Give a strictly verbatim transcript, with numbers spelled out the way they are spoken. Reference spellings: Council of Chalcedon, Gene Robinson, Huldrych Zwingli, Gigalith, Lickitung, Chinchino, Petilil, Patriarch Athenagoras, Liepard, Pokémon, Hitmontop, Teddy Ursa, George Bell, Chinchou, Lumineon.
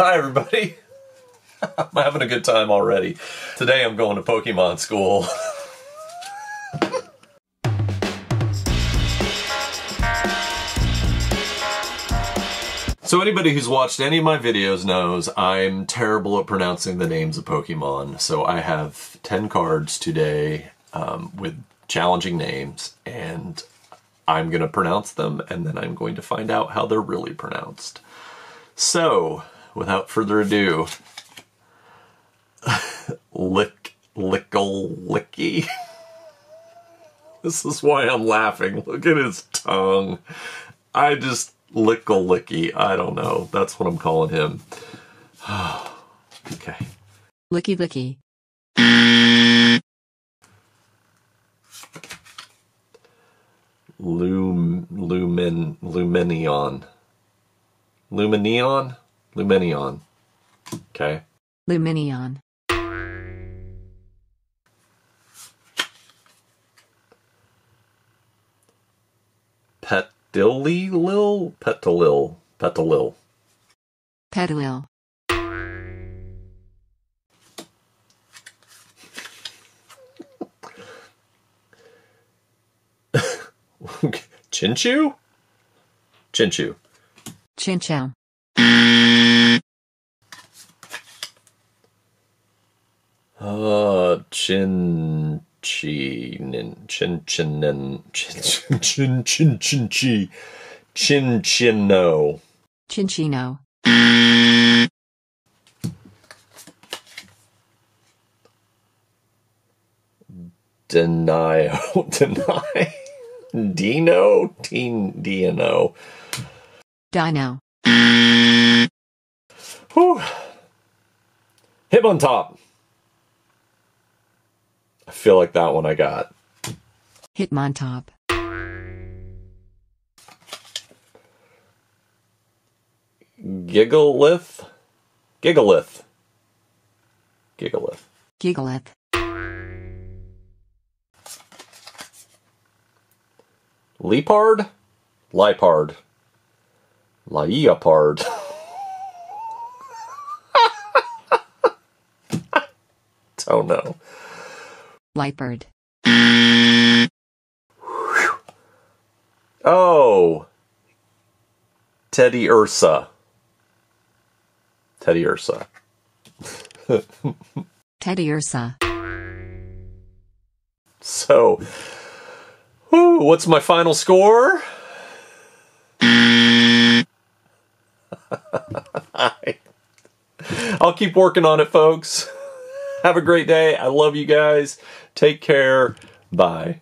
Hi everybody! I'm having a good time already. Today I'm going to Pokemon school. So anybody who's watched any of my videos knows I'm terrible at pronouncing the names of Pokemon. So I have ten cards today um, with challenging names, and I'm going to pronounce them, and then I'm going to find out how they're really pronounced. So, without further ado, lick, lickle, licky. This is why I'm laughing. Look at his tongue. I just, lickle, licky. I don't know. That's what I'm calling him. Okay. Licky, licky. Lum, lumen, Lumineon. Lumineon? Lumineon. Okay. Lumineon. Petilil? Petilil. Petilil. Petilil. Chinchou? Chinchou. Chinchou. Uh, chin chin chin chin chin chin chin chin chin chin chinchino. Chinchino. Deny. Deny. Dino. Teen. Dino. Dino. Whew. Hitmontop. I feel like that one I got. Hitmontop. Gigalith. Gigalith. Gigalith. Gigalith. Liepard. Liepard. Liepard. Oh no. Liepard. Oh. Teddy Ursa. Teddy Ursa. Teddy Ursa. So, whew, what's my final score? I'll keep working on it, folks. Have a great day. I love you guys. Take care. Bye.